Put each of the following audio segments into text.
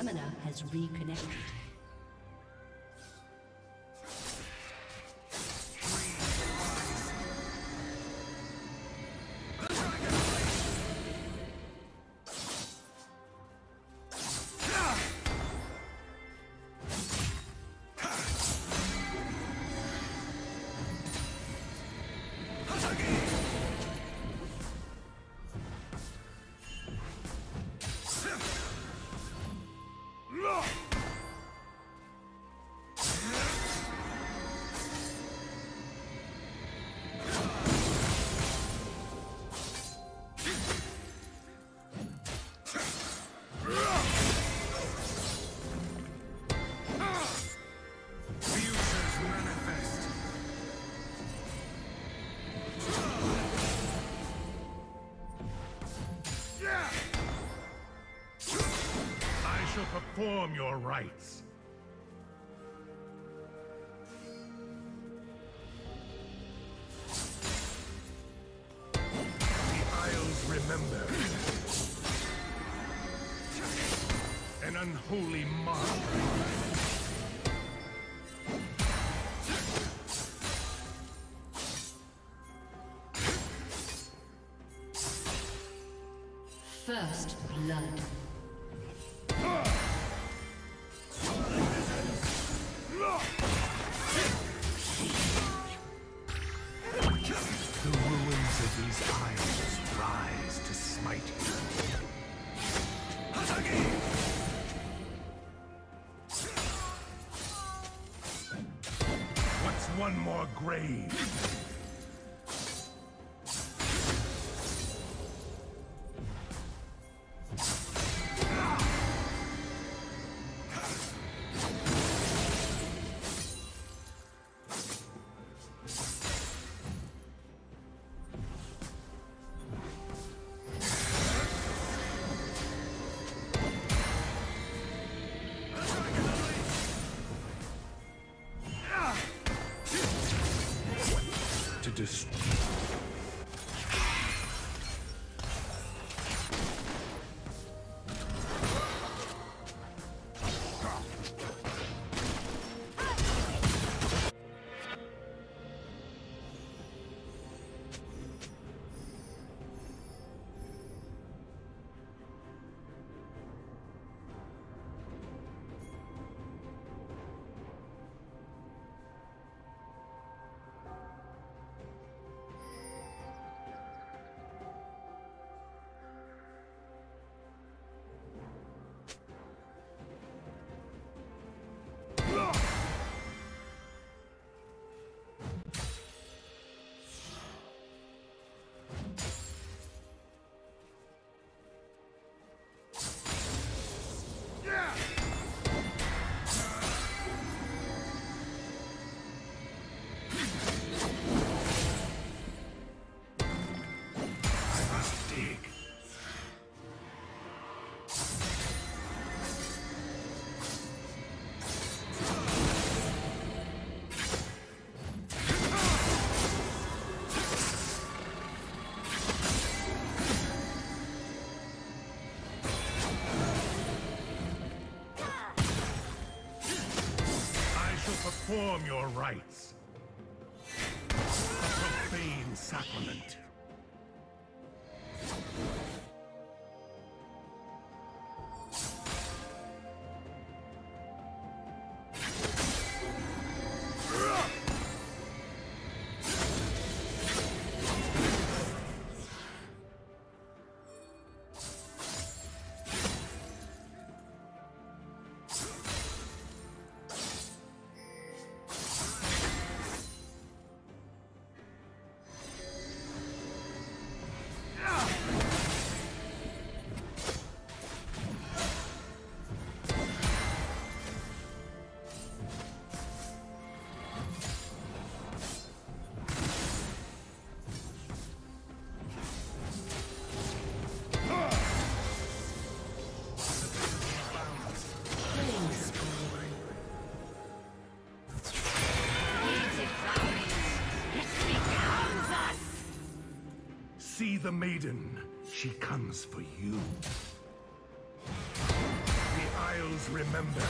summoner has reconnected. Perform your rites. The Isles remember. An unholy mark. One more grave. Perform your rites. A profane sacrament. See the maiden. She comes for you. The Isles remember.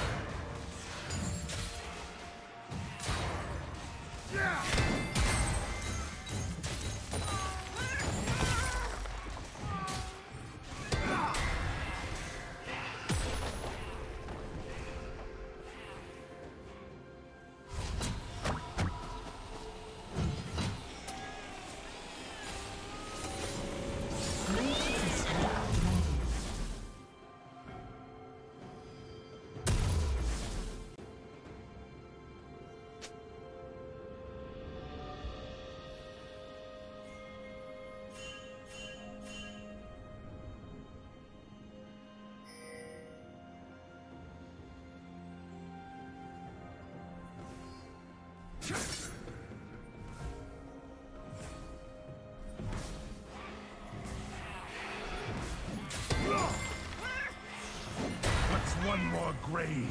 What's one more grave?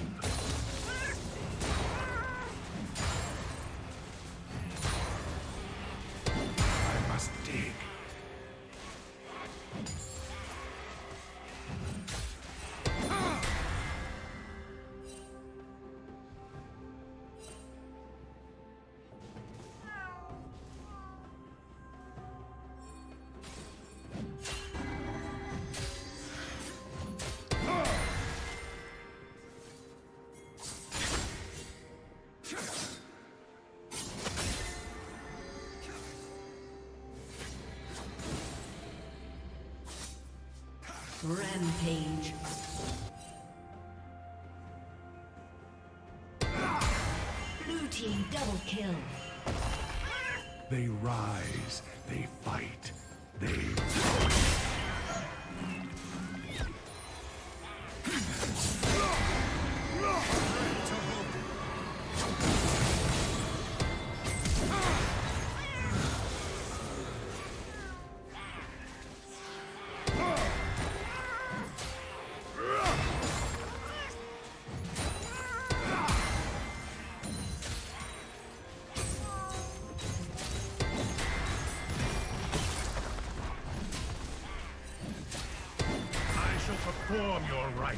Rampage. Blue team double kill. They rise, they fight, they... Perform your rights.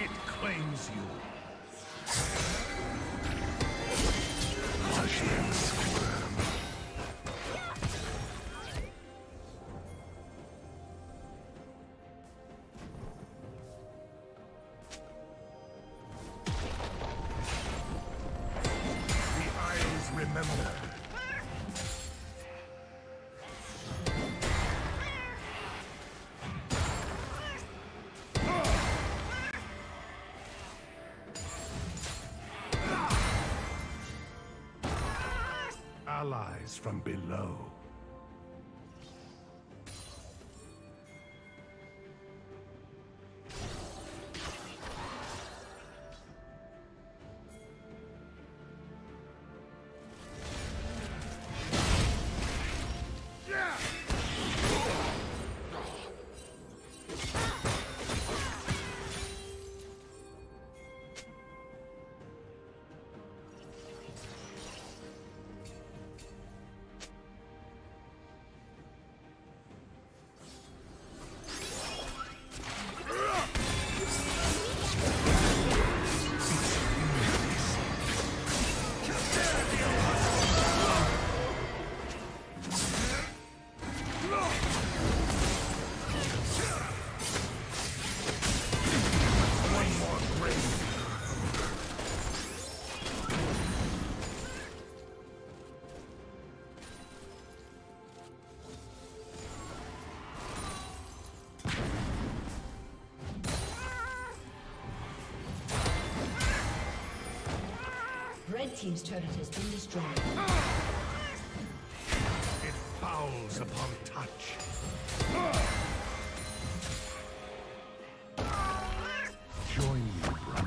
It claims you. Watch them squirm. The Isles remember. Allies from below. Red team's turret has been destroyed. It fouls upon touch. Join me, brother.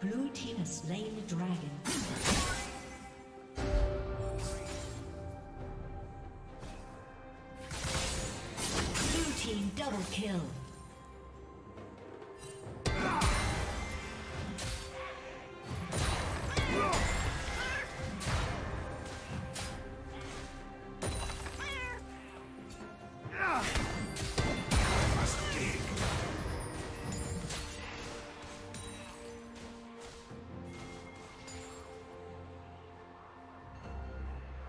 Blue team has slain the dragon. Blue team double kill.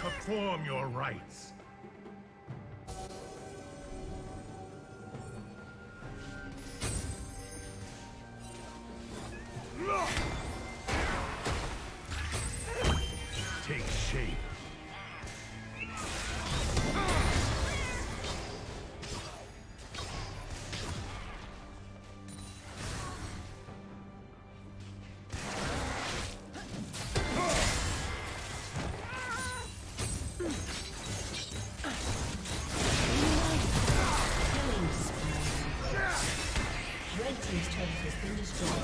Perform your rights. Take shape. Destroyed.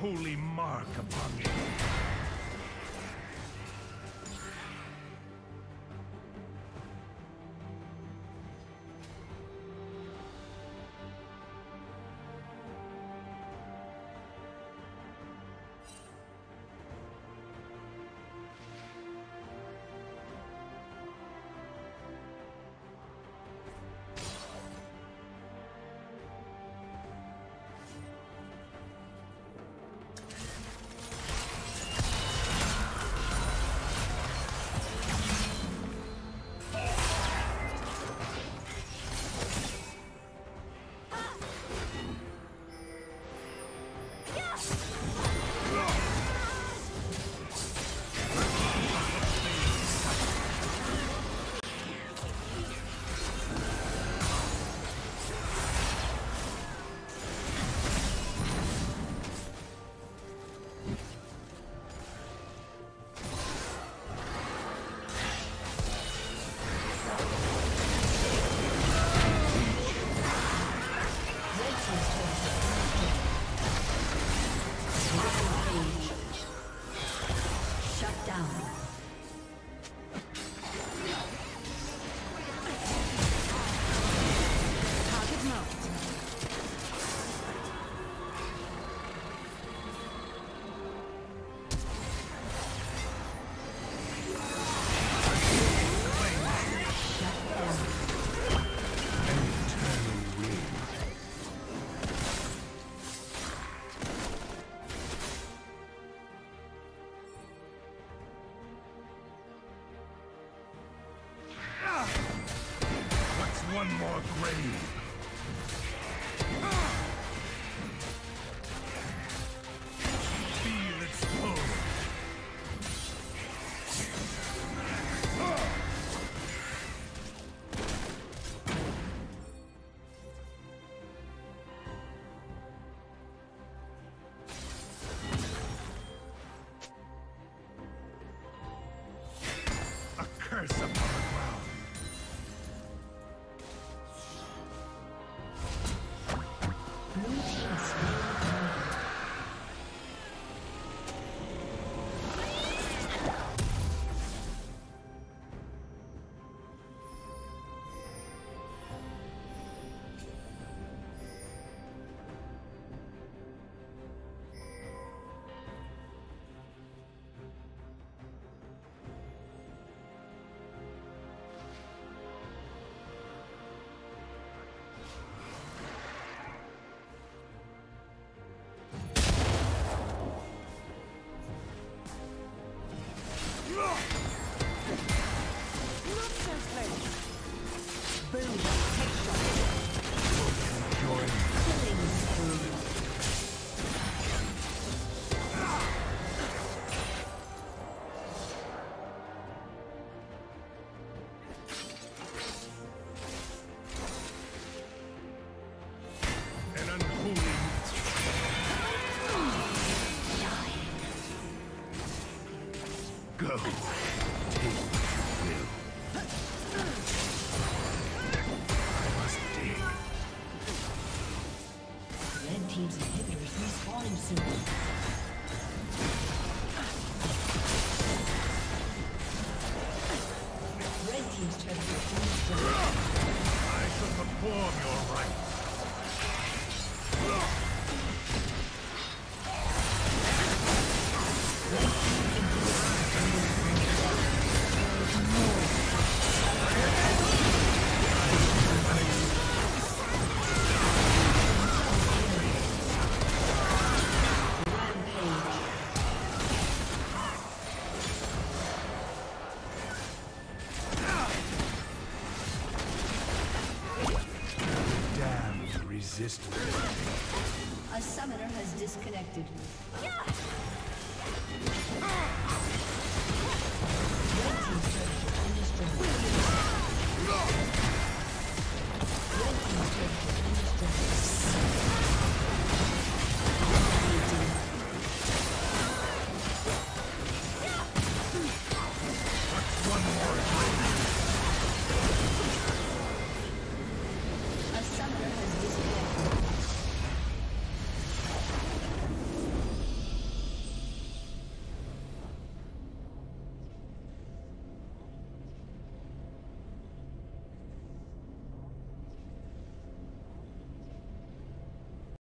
Holy mark upon you. more grave. A summoner has disconnected.